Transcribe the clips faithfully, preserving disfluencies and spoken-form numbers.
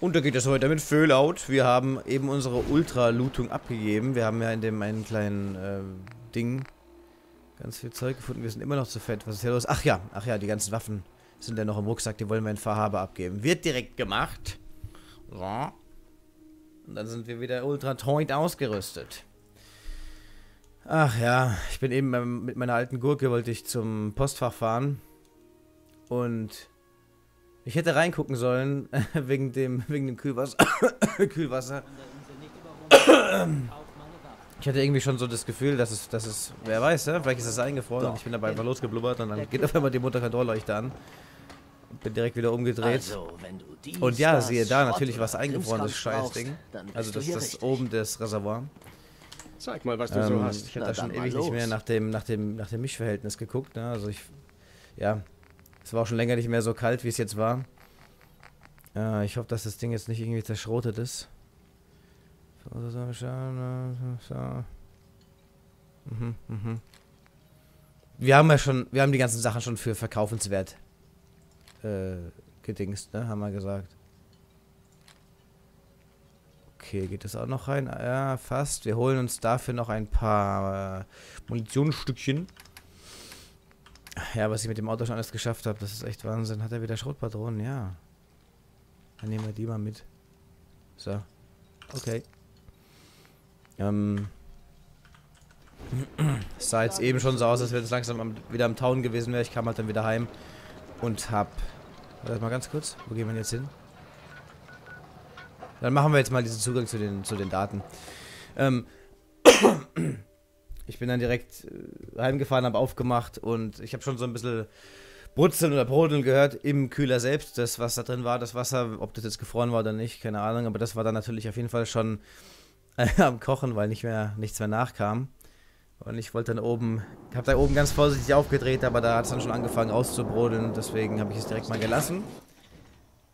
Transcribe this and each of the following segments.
Und da geht es heute mit Fallout. Wir haben eben unsere Ultra-Lootung abgegeben. Wir haben ja in dem einen kleinen äh, Ding ganz viel Zeug gefunden. Wir sind immer noch zu fett. Was ist hier los? Ach ja, ach ja, die ganzen Waffen sind ja noch im Rucksack. Die wollen wir in Far Harbor abgeben. Wird direkt gemacht. So. Und dann sind wir wieder ultra-toint ausgerüstet. Ach ja, ich bin eben mit meiner alten Gurke, wollte ich zum Postfach fahren. Und ich hätte reingucken sollen, wegen dem, wegen dem Kühlwasser. Kühlwasser. Ich hatte irgendwie schon so das Gefühl, dass es, dass es, wer weiß, ja? Vielleicht ist es eingefroren und ich bin dabei einfach losgeblubbert und dann geht auf einmal die Motorkontrollleuchte an. Bin direkt wieder umgedreht. Also, und ja, siehe da, natürlich was eingefrorenes Scheißding. Also das ist das oben das Reservoir. Zeig mal, was du ähm, so hast. Ich hätte da schon ewig los. nicht mehr nach dem, nach dem, nach dem Mischverhältnis geguckt. Ne? Also ich, ja, es war auch schon länger nicht mehr so kalt, wie es jetzt war. Äh, ich hoffe, dass das Ding jetzt nicht irgendwie zerschrotet ist. Mhm, mhm. Wir haben ja schon, wir haben die ganzen Sachen schon für verkaufenswert äh, gedingst, ne? Haben wir gesagt. Okay, geht das auch noch rein? Ja, fast. Wir holen uns dafür noch ein paar äh, Munitionsstückchen. Ja, was ich mit dem Auto schon alles geschafft habe, das ist echt Wahnsinn. Hat er wieder Schrotpatronen? Ja. Dann nehmen wir die mal mit. So. Okay. Ähm. Es sah jetzt eben schon so aus, als wäre es langsam am, wieder am Town gewesen wäre. Ich kam halt dann wieder heim und hab... Warte mal ganz kurz. Wo gehen wir denn jetzt hin? Dann machen wir jetzt mal diesen Zugang zu den, zu den Daten. Ähm... Ich bin dann direkt heimgefahren, habe aufgemacht und ich habe schon so ein bisschen brutzeln oder brodeln gehört im Kühler selbst. Das, was da drin war, das Wasser, ob das jetzt gefroren war oder nicht, keine Ahnung. Aber das war dann natürlich auf jeden Fall schon äh, am Kochen, weil nicht mehr, nichts mehr nachkam. Und ich wollte dann oben, habe da oben ganz vorsichtig aufgedreht, aber da hat es dann schon angefangen auszubrodeln. Deswegen habe ich es direkt mal gelassen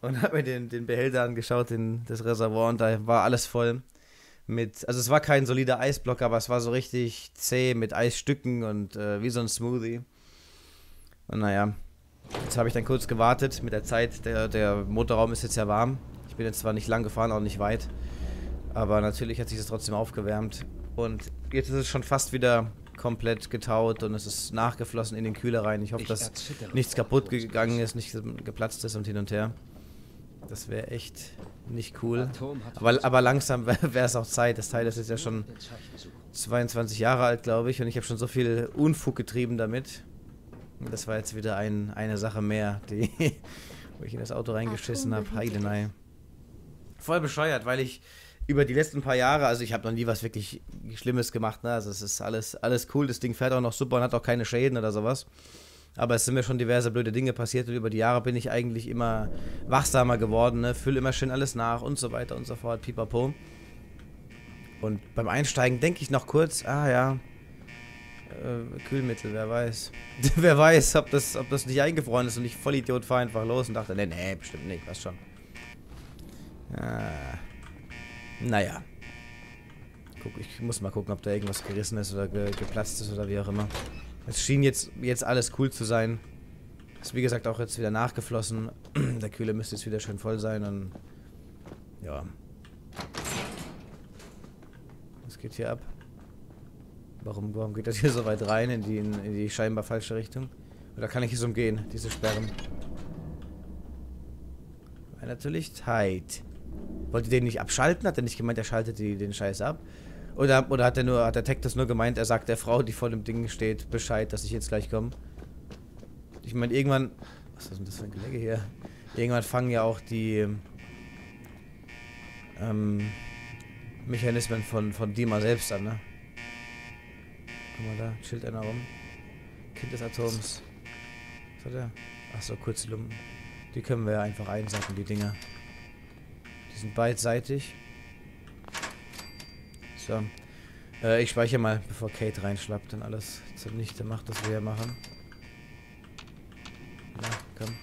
und habe mir den, den Behälter angeschaut, den, das Reservoir, und da war alles voll. Mit, also es war kein solider Eisblock, aber es war so richtig zäh mit Eisstücken und äh, wie so ein Smoothie. Und naja, jetzt habe ich dann kurz gewartet mit der Zeit. Der, der Motorraum ist jetzt ja warm. Ich bin jetzt zwar nicht lang gefahren, auch nicht weit, aber natürlich hat sich das trotzdem aufgewärmt. Und jetzt ist es schon fast wieder komplett getaut und es ist nachgeflossen in den Kühler rein. Ich hoffe, dass nichts kaputt gegangen ist, nichts geplatzt ist und hin und her. Das wäre echt nicht cool. Aber, aber langsam wäre es auch Zeit. Das Teil ist jetzt ja schon zweiundzwanzig Jahre alt, glaube ich. Und ich habe schon so viel Unfug getrieben damit. Und das war jetzt wieder ein, eine Sache mehr, die, wo ich in das Auto reingeschissen habe. Heidenei. Voll bescheuert, weil ich über die letzten paar Jahre, also ich habe noch nie was wirklich Schlimmes gemacht. Ne? Also es ist alles, alles cool. Das Ding fährt auch noch super und hat auch keine Schäden oder sowas. Aber es sind mir schon diverse blöde Dinge passiert und über die Jahre bin ich eigentlich immer wachsamer geworden, ne? Fülle immer schön alles nach und so weiter und so fort, pipapo. Und beim Einsteigen denke ich noch kurz, ah ja, äh, Kühlmittel, wer weiß. Wer weiß, ob das, ob das nicht eingefroren ist und ich Vollidiot fahre einfach los und dachte, nee, nee, bestimmt nicht, was schon. Ah, naja. Guck, ich muss mal gucken, ob da irgendwas gerissen ist oder ge geplatzt ist oder wie auch immer. Es schien jetzt, jetzt alles cool zu sein. Ist wie gesagt auch jetzt wieder nachgeflossen. Der Kühler müsste jetzt wieder schön voll sein und... Ja. Was geht hier ab? Warum, warum geht das hier so weit rein in die, in, in die scheinbar falsche Richtung? Oder kann ich es umgehen, diese Sperren? Weil natürlich tight. Wollt ihr den nicht abschalten? Hat er nicht gemeint, er schaltet die, den Scheiß ab? Oder, oder hat er nur, hat der Tech das nur gemeint, er sagt der Frau, die vor dem Ding steht, Bescheid, dass ich jetzt gleich komme? Ich meine, irgendwann... Was ist denn das für ein Gelege hier? Irgendwann fangen ja auch die... Ähm... Mechanismen von, von Dima selbst an, ne? Guck mal, da chillt einer rum. Kind des Atoms. Was hat er? Ach so, kurze Lumpen. Die können wir ja einfach einsacken, die Dinger. Die sind beidseitig. So. Äh, ich speichere mal, bevor Kate reinschlappt und alles zunichte macht, was wir hier machen. Na, komm.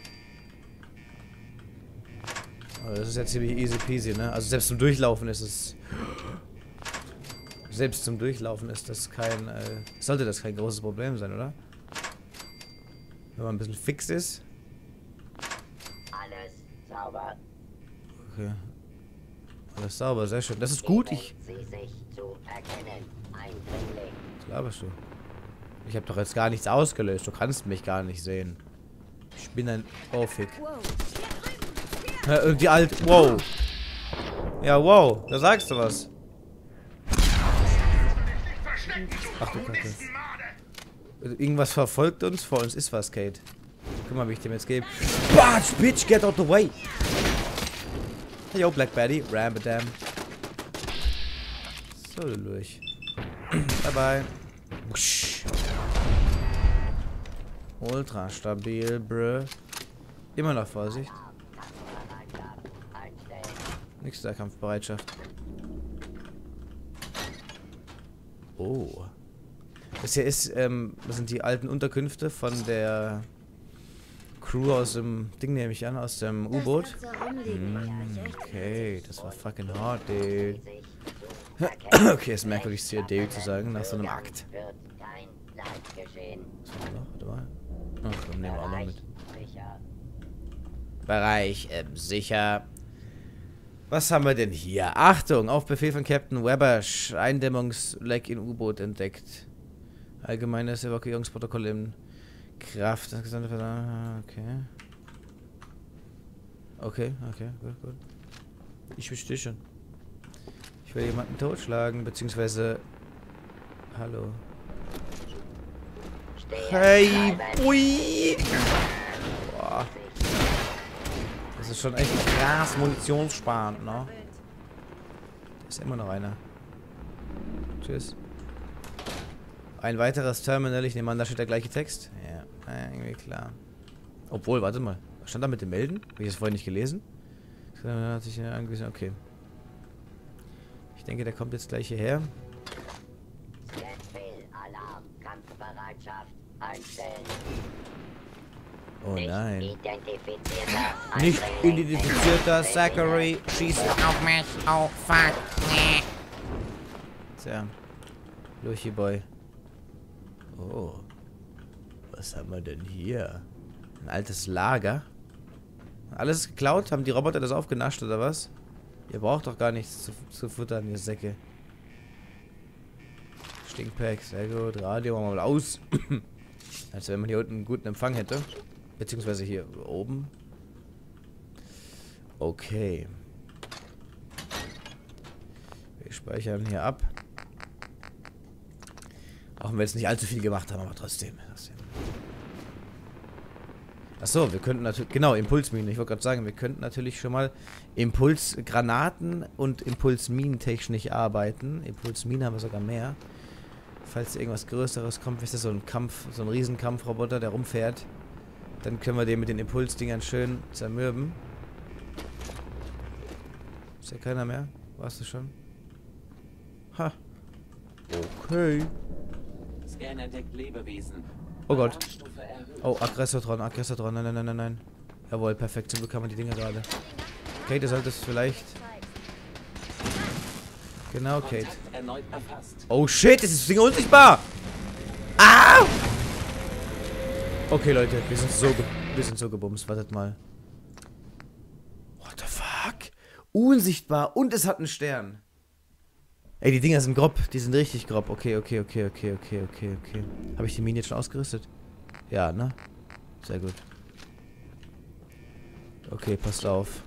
Oh, das ist ja ziemlich easy peasy, ne? Also selbst zum Durchlaufen ist es... Selbst zum Durchlaufen ist das kein... Äh, sollte das kein großes Problem sein, oder? Wenn man ein bisschen fix ist. Alles sauber. Okay. Alles sauber, sehr schön. Das ist gut. Ich. Was laberst du? Ich habe doch jetzt gar nichts ausgelöst. Du kannst mich gar nicht sehen. Ich bin ein. Oh, fick. Die alte. Wow. Ja, wow. Da sagst du was. Ach du Kacke. Irgendwas verfolgt uns. Vor uns ist was, Kate. Guck mal, wie ich dem jetzt gebe. Batsch, bitch, get out the way. Hey, yo, Black Betty. Rambadam. So, durch. Bye, bye. Wusch. Ultra stabil, bruh. Immer noch Vorsicht. Nächster Kampfbereitschaft. Oh. Das hier ist, ähm, das sind die alten Unterkünfte von der Crew aus dem Ding, nehme ich an, aus dem U-Boot. Hm, okay, das war fucking hard, dude. Okay, ist merkwürdig, C D zu sagen, nach so einem Akt. Was haben wir noch? Warte mal. Ach, dann nehmen wir auch noch mit. Bereich äh, sicher. Was haben wir denn hier? Achtung, auf Befehl von Captain Webber, Eindämmungsleck in U-Boot entdeckt. Allgemeines Evakuierungsprotokoll in Kraft. Das gesamte Ver okay. Okay, okay, gut, gut. Ich verstehe schon. Ich will jemanden totschlagen, beziehungsweise... Hallo. Hey, ui! Boah. Das ist schon echt krass munitionssparend, ne? Da ist immer noch einer. Tschüss. Ein weiteres Terminal, ich nehme an, da steht der gleiche Text. Ja, naja, irgendwie klar. Obwohl, warte mal. Stand da mit dem Melden? Habe ich das vorhin nicht gelesen? Okay. Ich denke, der kommt jetzt gleich hierher. Oh nein. Nicht identifizierter Zachary schießt auf mich. Oh fuck. Tja. Luchi Boy. Oh. Was haben wir denn hier? Ein altes Lager. Alles ist geklaut? Haben die Roboter das aufgenascht oder was? Ihr braucht doch gar nichts zu, zu futtern, ihr Säcke. Stinkpack, sehr gut. Radio machen wir mal aus. Als wenn man hier unten einen guten Empfang hätte. Beziehungsweise hier oben. Okay. Wir speichern hier ab. Auch wenn wir jetzt nicht allzu viel gemacht haben, aber trotzdem. Achso, wir könnten natürlich... Genau, Impulsminen. Ich wollte gerade sagen, wir könnten natürlich schon mal Impulsgranaten und Impulsminen technisch arbeiten. Impulsminen haben wir sogar mehr. Falls irgendwas Größeres kommt, ist das so ein Kampf, so ein Riesenkampfroboter, der rumfährt. Dann können wir den mit den Impulsdingern schön zermürben. Ist ja keiner mehr. Warst du schon? Ha. Okay. Oh Gott. Oh, Aggressortron, Aggressortron, nein, nein, nein, nein. Jawohl, perfekt, so bekam man die Dinger gerade. Kate, sollte es vielleicht... Genau, Kate. Oh shit, das ist das Ding unsichtbar! Ah! Okay, Leute, wir sind so, wir sind so gebumst, wartet mal. What the fuck? Unsichtbar und es hat einen Stern. Ey, die Dinger sind grob. Die sind richtig grob. Okay, okay, okay, okay, okay, okay, okay. Habe ich die Minen jetzt schon ausgerüstet? Ja, ne? Sehr gut. Okay, passt auf.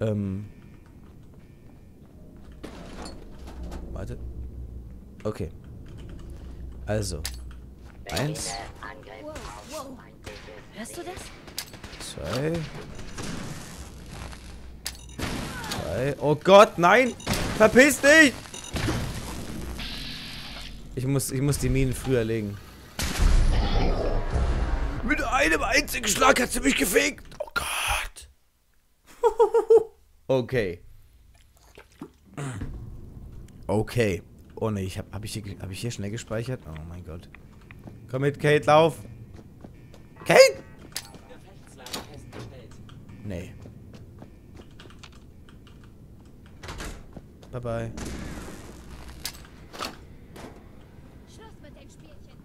Ähm. Warte. Okay. Also. Eins. Hörst du das? Zwei. Drei. Oh Gott, nein! Verpiss dich! Ich muss, ich muss die Minen früher legen. Mit einem einzigen Schlag hat sie mich gefegt! Oh Gott! Okay. Okay. Oh ne, ich hab, hab, ich hier, hab ich hier schnell gespeichert? Oh mein Gott. Komm mit, Kate, lauf! Kate! Nee. Bye bye.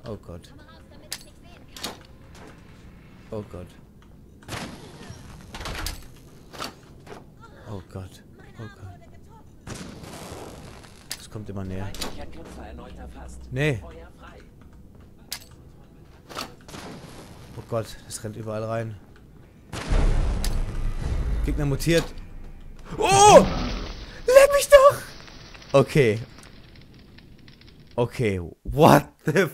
Oh Gott. Oh Gott. Oh Gott. Okay. Das kommt immer näher. Nee. Oh Gott, das rennt überall rein. Gegner mutiert. Oh! Leck mich doch! Okay. Okay, what the fuck?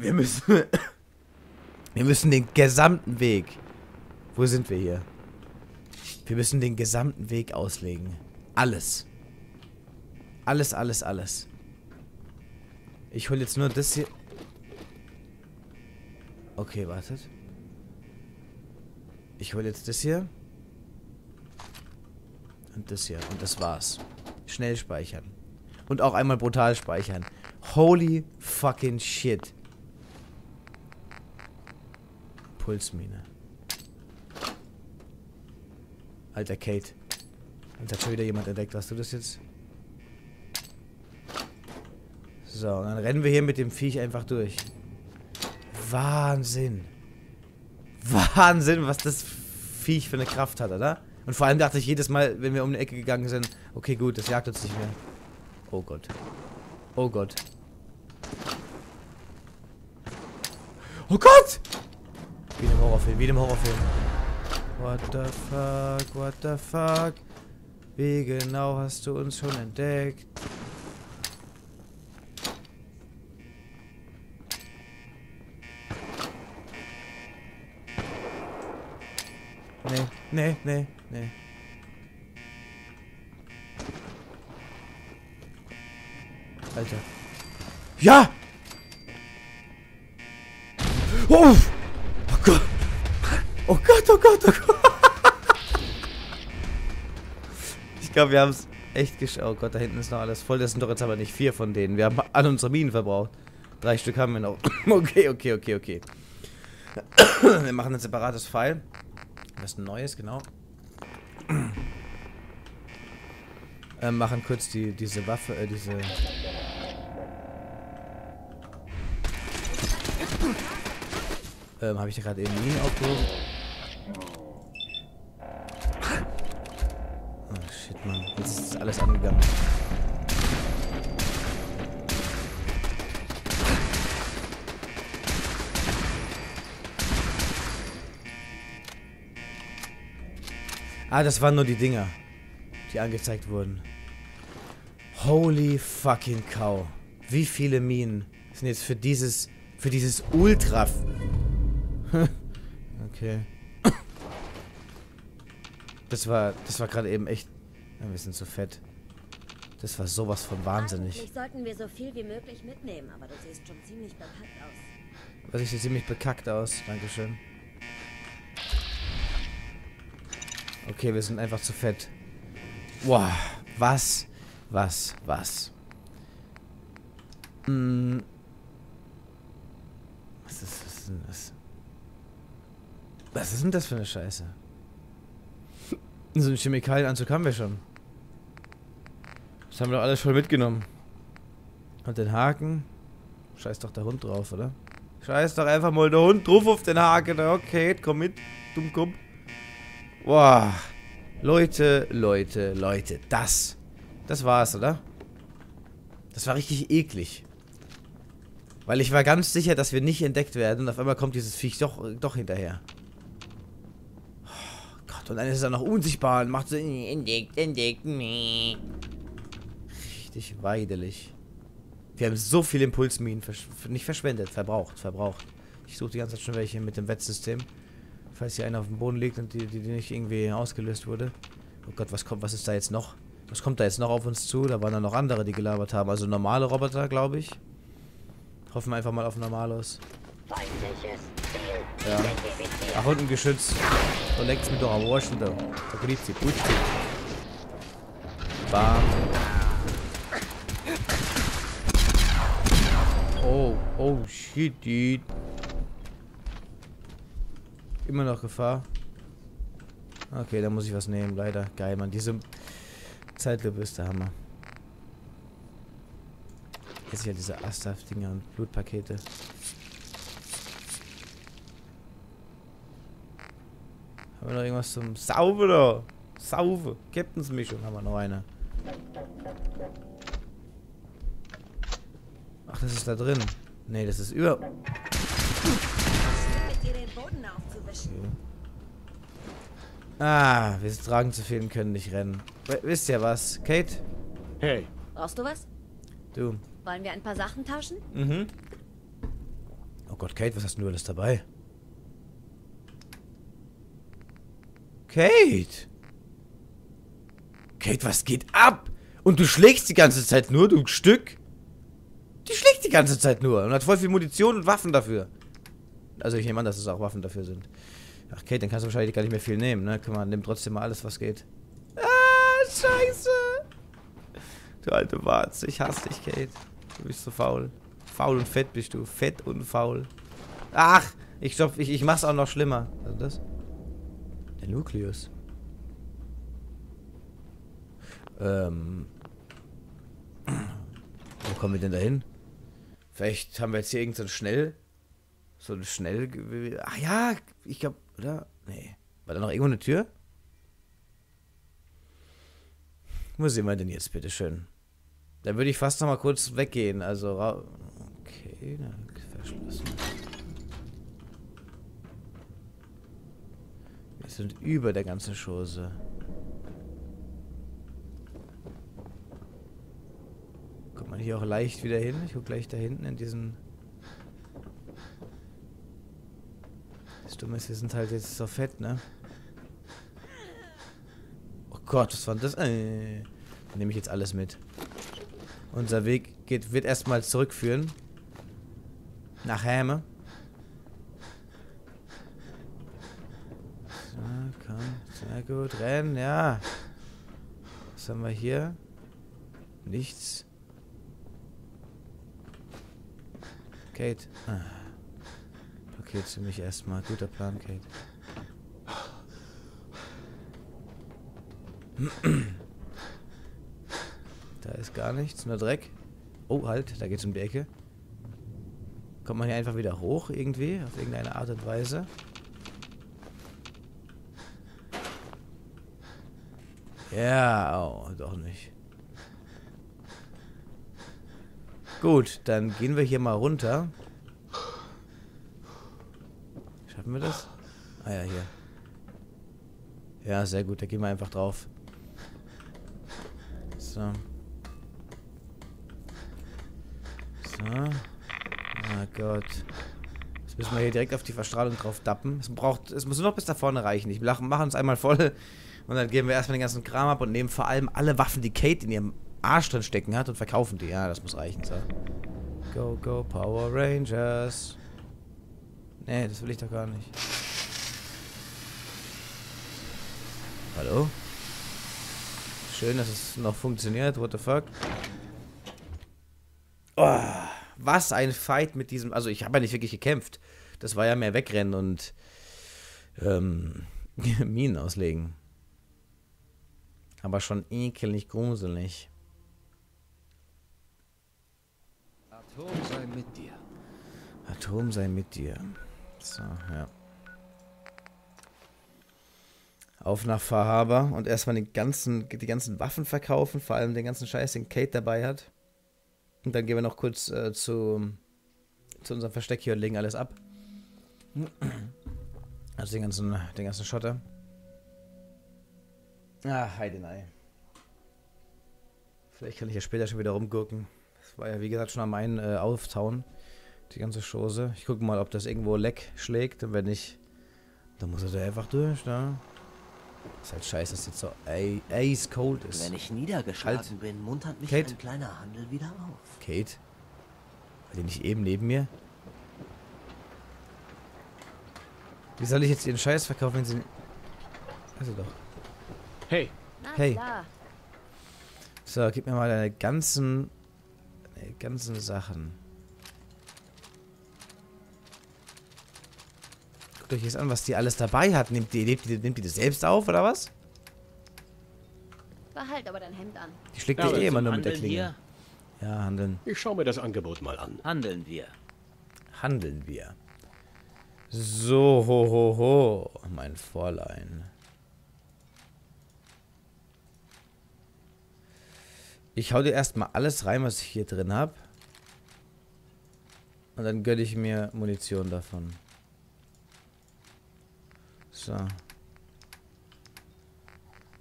Wir müssen... Wir müssen den gesamten Weg... Wo sind wir hier? Wir müssen den gesamten Weg auslegen. Alles. Alles, alles, alles. Ich hole jetzt nur das hier... Okay, wartet. Ich hole jetzt das hier. Und das hier. Und das war's. Schnell speichern. Und auch einmal brutal speichern. Holy fucking shit. Pulsmine. Alter Kate. Jetzt hat schon wieder jemand entdeckt. Warst du das jetzt? So, und dann rennen wir hier mit dem Viech einfach durch. Wahnsinn. Wahnsinn, was das Viech für eine Kraft hat, oder? Und vor allem dachte ich jedes Mal, wenn wir um eine Ecke gegangen sind, okay, gut, das jagt uns nicht mehr. Oh Gott. Oh Gott. Oh Gott! Wie in einem Horrorfilm, wie in einem Horrorfilm. What the fuck, what the fuck? Wie genau hast du uns schon entdeckt? Nee, nee, nee, nee. Alter. Ja! Oh! Oh Gott! Oh Gott, oh Gott, oh Gott! Ich glaube, wir haben es echt geschafft. Oh Gott, da hinten ist noch alles voll. Das sind doch jetzt aber nicht vier von denen. Wir haben alle unsere Minen verbraucht. Drei Stück haben wir noch. Okay, okay, okay, okay. Wir machen ein separates File. Das ist ein neues, genau. Äh, machen kurz die, diese Waffe, äh, diese... Ähm, habe ich da gerade eben Minen aufgehoben? Oh, shit, Mann. Jetzt ist alles angegangen. Ah, das waren nur die Dinger, die angezeigt wurden. Holy fucking cow. Wie viele Minen sind jetzt für dieses, für dieses Ultra... Okay. Das war, das war gerade eben echt... Ja, wir sind so fett. Das war sowas von wahnsinnig. Eigentlich sollten wir so viel wie möglich mitnehmen, aber du siehst schon ziemlich bekackt aus. Was, ich sehe ziemlich bekackt aus. Dankeschön. Okay, wir sind einfach zu fett. Wow, was, was, was. Hm. Was ist, was ist denn das? Was ist denn das für eine Scheiße? So einen Chemikalienanzug haben wir schon. Das haben wir doch alles voll mitgenommen. Und den Haken? Scheiß doch der Hund drauf, oder? Scheiß doch einfach mal der Hund drauf auf den Haken. Okay, komm mit, dumm Kumpf. Wow. Leute, Leute, Leute. Das. Das war's, oder? Das war richtig eklig. Weil ich war ganz sicher, dass wir nicht entdeckt werden. Und auf einmal kommt dieses Viech doch, doch hinterher. Oh Gott, und dann ist er noch unsichtbar und macht so... Entdeckt, entdeckt. Richtig weidelig. Wir haben so viel Impulsminen versch nicht verschwendet. Verbraucht, verbraucht. Ich suche die ganze Zeit schon welche mit dem Wettsystem. Falls hier einer auf dem Boden liegt und die, die, die nicht irgendwie ausgelöst wurde. Oh Gott, was kommt, was ist da jetzt noch? Was kommt da jetzt noch auf uns zu? Da waren dann noch andere, die gelabert haben. Also normale Roboter, glaube ich. Hoffen wir einfach mal auf Normalos. Ja. Ach, unten Geschütz. So lenkt's mir doch am Rohr schon da. Da grieft sie. Putz sie. Bam. Oh, oh, shit, dude. Immer noch Gefahr. Okay, da muss ich was nehmen, leider. Geil, Mann. Diese Zeitlupe ist der Hammer. Jetzt hier diese Astaf-Dinger und Blutpakete. Haben wir noch irgendwas zum Sauber? Sauve. Captain's Mischung haben wir noch eine. Ach, das ist da drin. Nee, das ist über... Okay. Ah, wir tragen zu viel und können nicht rennen. W- wisst ihr was? Kate? Hey. Brauchst du was? Du. Wollen wir ein paar Sachen tauschen? Mhm. Oh Gott, Kate, was hast du alles dabei? Kate! Kate, was geht ab? Und du schlägst die ganze Zeit nur, du Stück. Die schlägt die ganze Zeit nur und hat voll viel Munition und Waffen dafür. Also ich nehme an, dass es auch Waffen dafür sind. Ach Kate, dann kannst du wahrscheinlich gar nicht mehr viel nehmen, ne? Guck mal, nimm trotzdem mal alles, was geht. Ah, scheiße! Du alte Warz, ich hasse dich, Kate. Du bist so faul. Faul und fett bist du. Fett und faul. Ach, ich glaube, ich, ich mach's auch noch schlimmer. Also das? Der Nucleus. Ähm... Wo kommen wir denn da hin? Vielleicht haben wir jetzt hier irgend so ein Schnell... So ein Schnell... Ach ja, ich glaube... Oder? Nee. War da noch irgendwo eine Tür? Wo sehen wir denn jetzt, bitteschön? Dann würde ich fast noch mal kurz weggehen. Also... Okay, dann verschlossen. Wir sind über der ganzen Chose. Kommt man hier auch leicht wieder hin? Ich gucke gleich da hinten in diesen... Das Dumme ist, wir sind halt jetzt so fett, ne? Oh Gott, was war das? Äh, dann nehme ich jetzt alles mit. Unser Weg geht, wird erstmal zurückführen. Nach Häme. So, komm. Sehr gut. Rennen, ja. Was haben wir hier? Nichts. Kate. Ah. Kate, für mich erstmal. Guter Plan, Kate. Da ist gar nichts, nur Dreck. Oh, halt, da geht's um die Ecke. Kommt man hier einfach wieder hoch, irgendwie, auf irgendeine Art und Weise. Ja, oh, doch nicht. Gut, dann gehen wir hier mal runter. Schaffen wir das? Ah ja, hier. Ja, sehr gut. Da gehen wir einfach drauf. So. So. Oh Gott. Jetzt müssen wir hier direkt auf die Verstrahlung drauf dappen. Es braucht, es muss nur noch bis da vorne reichen. Ich mache uns einmal voll und dann geben wir erstmal den ganzen Kram ab und nehmen vor allem alle Waffen, die Kate in ihrem Arsch drin stecken hat und verkaufen die. Ja, das muss reichen. So. Go, go, Power Rangers. Nee, das will ich doch gar nicht. Hallo? Schön, dass es noch funktioniert. What the fuck? Oh, was ein Fight mit diesem... Also, ich habe ja nicht wirklich gekämpft. Das war ja mehr wegrennen und... Ähm, Minen auslegen. Aber schon ekelig gruselig. Atom sei mit dir. Atom sei mit dir. So, ja. Auf nach Far Harbor und erstmal den ganzen, die ganzen Waffen verkaufen, vor allem den ganzen Scheiß, den Kate dabei hat. Und dann gehen wir noch kurz äh, zu, zu unserem Versteck hier und legen alles ab. Also den ganzen, den ganzen Schotter. Ah, heidenei. Vielleicht kann ich ja später schon wieder rumgurken. Das war ja wie gesagt schon am einen äh, auftauen. Die ganze Chose. Ich gucke mal, ob das irgendwo leck schlägt. Und wenn nicht, dann muss er da einfach durch, ne? Ist halt scheiße, dass jetzt so ice cold ist. Wenn ich niedergeschlagen halt. bin, muntert mich Kate. ein kleiner Handel wieder auf. Kate? War die nicht eben neben mir? Wie soll ich jetzt ihren Scheiß verkaufen, wenn sie... Also doch. Hey! Hey! So, gib mir mal deine ganzen... Deine ganzen Sachen. Euch jetzt an, was die alles dabei hat. Nehmt die, nehmt die, nehmt die das selbst auf, oder was? Behalt aber dein Hemd an. Die schlägt ja, dich eh immer nur mit der Klinge. Wir? Ja, handeln. Ich schaue mir das Angebot mal an. Handeln wir. Handeln wir. So, ho, ho, ho. Mein Fräulein. Ich hau dir erstmal alles rein, was ich hier drin habe. Und dann gönne ich mir Munition davon. So.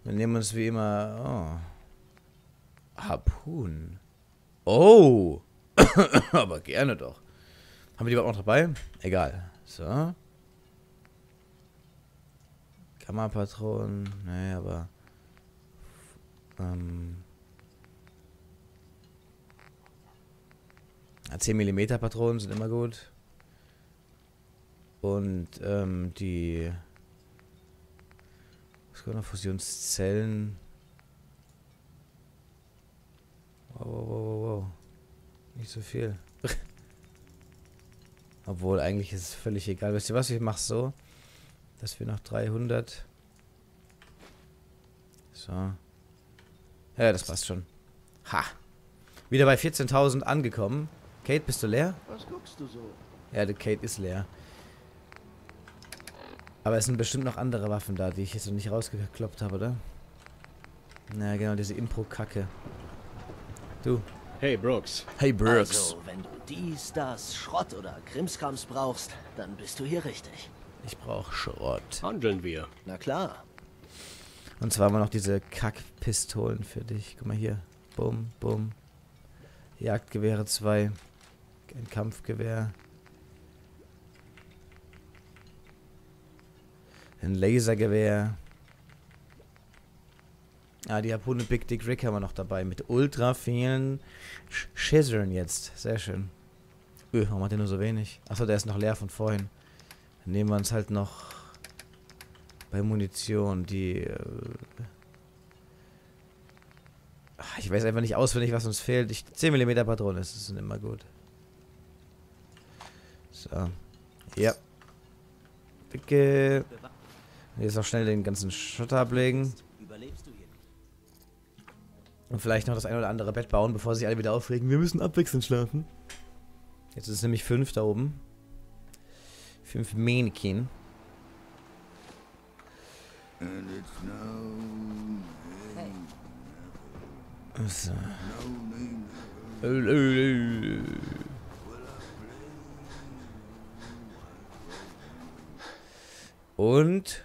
Wir nehmen uns wie immer... Oh. Harpun. Oh! Aber gerne doch. Haben wir die überhaupt noch dabei? Egal. So. Kammerpatronen. Nee, aber... Ähm... zehn Millimeter Patronen sind immer gut. Und ähm, die... Was können wir noch? Fusionszellen. Wow, wow, wow, wow. Nicht so viel. Obwohl, eigentlich ist es völlig egal. Wisst ihr was? Ich mach's so, dass wir noch dreihundert... So. Ja, das passt schon. Ha! Wieder bei vierzehntausend angekommen. Kate, bist du leer? Was guckst du so? Ja, Kate ist leer. Aber es sind bestimmt noch andere Waffen da, die ich jetzt noch nicht rausgekloppt habe, oder? Na genau, diese Impro-Kacke. Du. Hey Brooks. Hey Brooks. Also, wenn du dies, das, Schrott oder Krimskrams brauchst, dann bist du hier richtig. Ich brauche Schrott. Handeln wir. Na klar. Und zwar haben wir noch diese Kackpistolen für dich. Guck mal hier. Bumm, bumm. Jagdgewehre zwei. Ein Kampfgewehr. Ein Lasergewehr. Ah, die Harpune Big Dick Rick haben wir noch dabei. Mit ultra vielen Schissern jetzt. Sehr schön. Öh, warum hat der nur so wenig? Achso, der ist noch leer von vorhin. Dann nehmen wir uns halt noch bei Munition die... Äh Ich weiß einfach nicht auswendig, was uns fehlt. Ich, zehn Millimeter Patronen, das ist immer gut. So. Ja. Dicke. Jetzt auch schnell den ganzen Schotter ablegen. Und vielleicht noch das ein oder andere Bett bauen, bevor sich alle wieder aufregen. Wir müssen abwechselnd schlafen. Jetzt ist es nämlich fünf da oben. Fünf Männchen. And it's now... So. Und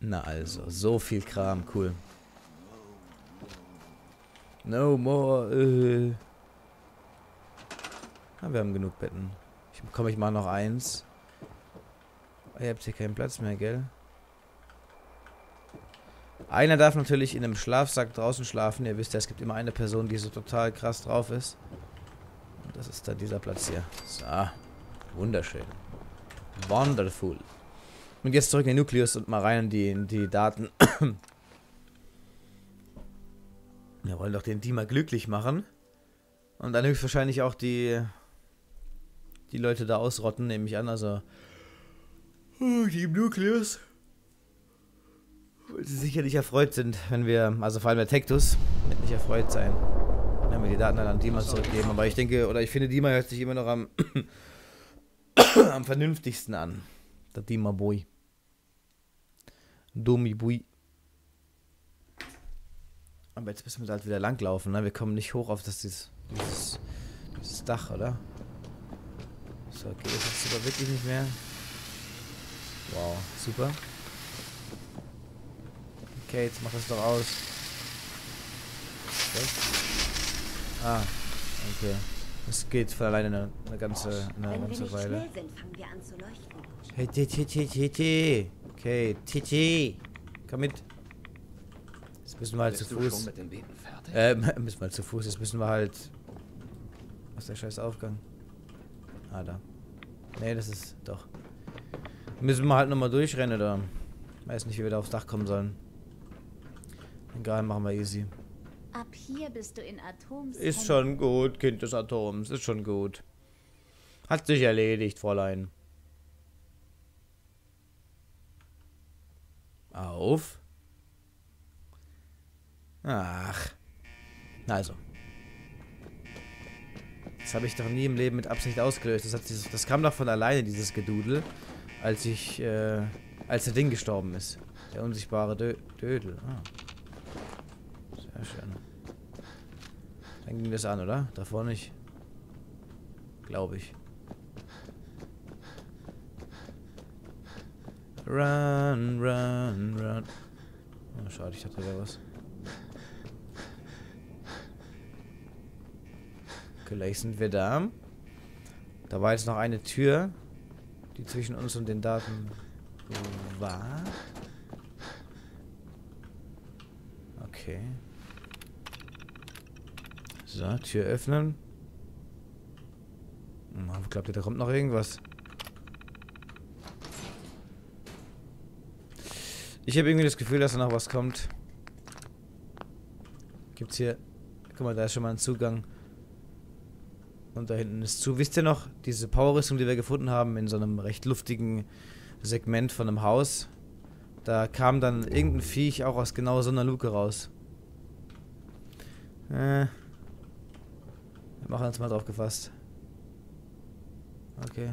na also, so viel Kram, cool. No more. Äh. Ah, wir haben genug Betten. Ich bekomme ich mal noch eins. Ihr habt hier keinen Platz mehr, gell? Einer darf natürlich in einem Schlafsack draußen schlafen. Ihr wisst ja, es gibt immer eine Person, die so total krass drauf ist. Und das ist dann dieser Platz hier. So. Wunderschön. Wonderful. Und jetzt zurück in den Nucleus und mal rein in die, in die Daten. Wir wollen doch den Dima glücklich machen. Und dann höchstwahrscheinlich auch die, die Leute da ausrotten, nehme ich an. Also die im Nucleus. Weil sie sicherlich erfreut sind, wenn wir, also vor allem der Tektus, wird nicht erfreut sein, wenn wir die Daten dann an Dima zurückgeben. Aber ich denke, oder ich finde, Dima hört sich immer noch am, am vernünftigsten an. Der Dima Boy. Dummi Boy. Aber jetzt müssen wir da halt wieder langlaufen, ne? Wir kommen nicht hoch auf das, dieses, dieses, dieses Dach, oder? So, okay, das ist aber wirklich nicht mehr. Wow, super. Okay, jetzt mach das doch aus. Okay. Ah, okay. Es geht von alleine eine, eine ganze, eine ganze Weile. Hey, Titi, Titi, Titi. Okay, Titi. Komm mit. Jetzt müssen wir halt zu Fuß. Äh, müssen wir halt zu Fuß. Jetzt müssen wir halt... Was ist der scheiß Aufgang? Ah, da. Nee, das ist... Doch. Müssen wir halt nochmal durchrennen, oder? Weiß nicht, wie wir da aufs Dach kommen sollen. Egal, machen wir easy. Ab hier bist du in Atoms. Ist schon gut, Kind des Atoms. Ist schon gut. Hat sich erledigt, Fräulein. Auf. Ach. Also. Das habe ich doch nie im Leben mit Absicht ausgelöst. Das, hat dieses, das kam doch von alleine, dieses Gedudel. Als ich, äh, als der Ding gestorben ist. Der unsichtbare Dö Dödel. Ah. Schön. Dann ging das an, oder? Davor nicht. Glaube ich. Run, run, run. Oh, schade, ich dachte, da wäre was. Gleich sind wir da. Da war jetzt noch eine Tür, die zwischen uns und den Daten war. Okay. So, Tür öffnen. Glaubt ihr, da kommt noch irgendwas? Ich habe irgendwie das Gefühl, dass da noch was kommt. Gibt's hier... Guck mal, da ist schon mal ein Zugang. Und da hinten ist zu. Wisst ihr noch, diese Powerrüstung, die wir gefunden haben, in so einem recht luftigen Segment von einem Haus? Da kam dann irgendein Viech auch aus genau so einer Luke raus. Äh. Wir machen uns mal drauf gefasst. Okay.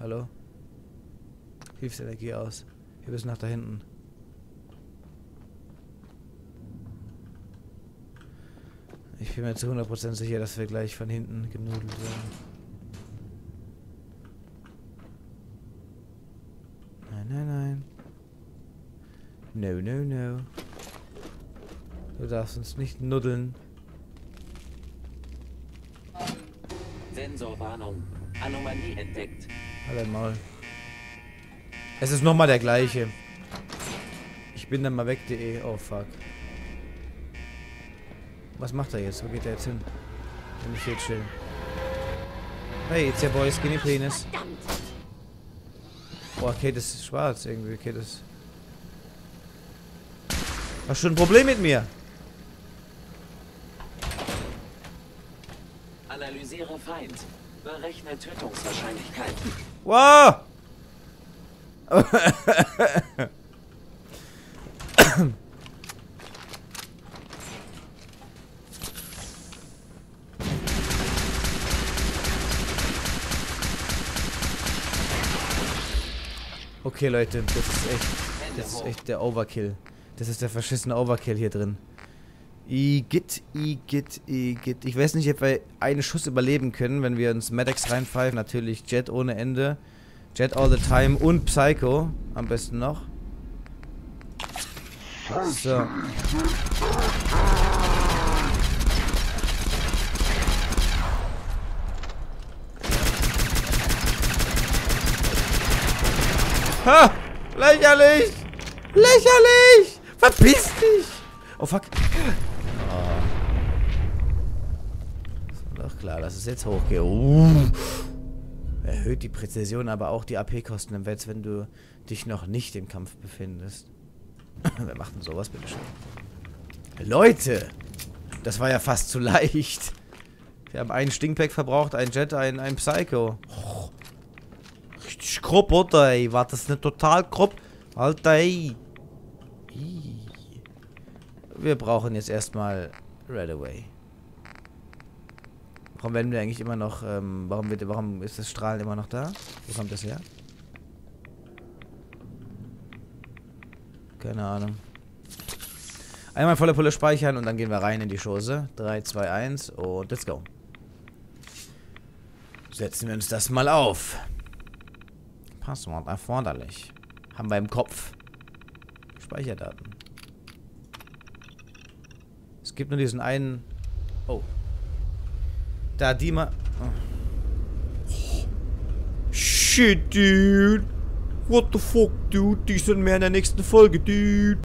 Hallo? Hilfsenergie aus. Wir müssen nach da hinten. Ich bin mir zu hundert Prozent sicher, dass wir gleich von hinten genudelt werden. Nein, nein, nein. No, no, no. Du darfst uns nicht nuddeln. Sensorwarnung. Anomalie entdeckt. Alle Maul. Es ist nochmal der gleiche. Ich bin dann mal weg.de. Oh fuck. Was macht er jetzt? Wo geht er jetzt hin? Wenn ich jetzt chill. Hey, it's your boy Skinny Penis. Boah, Kate ist schwarz irgendwie. Kate ist... Hast du ein Problem mit mir? Analysiere Feind. Berechne Tötungswahrscheinlichkeiten. Wow! Okay, Leute, das ist echt, das ist echt der Overkill. Das ist der verschissene Overkill hier drin. Igitt, igitt, igitt. Ich weiß nicht, ob wir einen Schuss überleben können, wenn wir uns Maddox reinpfeifen. Natürlich Jet ohne Ende. Jet all the time und Psycho. Am besten noch. So. Ha! Lächerlich! Lächerlich! Verpiss dich! Oh fuck! Oh. Ist doch klar, dass es jetzt hochgeht. Uh. Erhöht die Präzision, aber auch die A P-Kosten im Wett, wenn du dich noch nicht im Kampf befindest. Wer macht denn sowas, bitteschön? Leute! Das war ja fast zu leicht. Wir haben einen Stinkpack verbraucht, einen Jet, einen, einen Psycho. Oh, richtig grob, oder ey? War das nicht total grob? Alter, ey. Wir brauchen jetzt erstmal RadAway. Warum werden wir eigentlich immer noch, ähm, warum, wird, warum ist das Strahlen immer noch da? Wo kommt das her? Keine Ahnung. Einmal volle Pulle speichern und dann gehen wir rein in die Chose. drei, zwei, eins und let's go. Setzen wir uns das mal auf. Passwort erforderlich. Haben wir im Kopf. Speicherdaten. Es gibt nur diesen einen... Oh. Da Dima. Oh. Shit, dude. What the fuck, dude? Die sind mehr in der nächsten Folge, dude.